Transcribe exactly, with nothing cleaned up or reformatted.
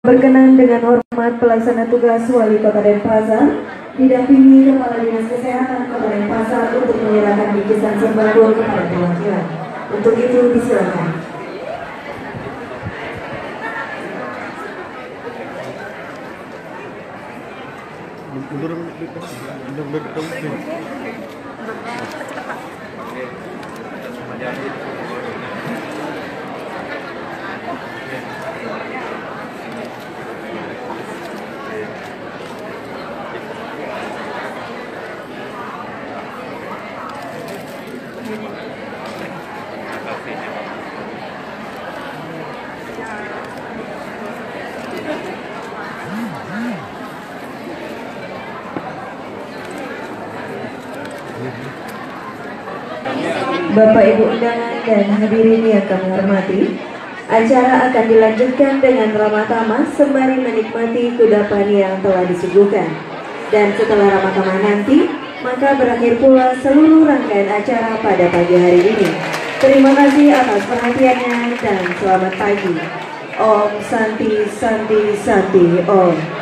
Berkenan dengan hormat pelaksana tugas Wali Kota Denpasar didampingi Kepala Dinas Kesehatan Kota Denpasar untuk menyerahkan bingkisan sembako kepada perwakilan. Untuk itu disilakan. Bapak Ibu undangan dan hadirin yang kami hormati, acara akan dilanjutkan dengan ramah tamah sembari menikmati kudapan yang telah disuguhkan. Dan setelah ramah tamah nanti, maka berakhir pula seluruh rangkaian acara pada pagi hari ini. Terima kasih atas perhatiannya dan selamat pagi. Om Santi Santi Santi Om.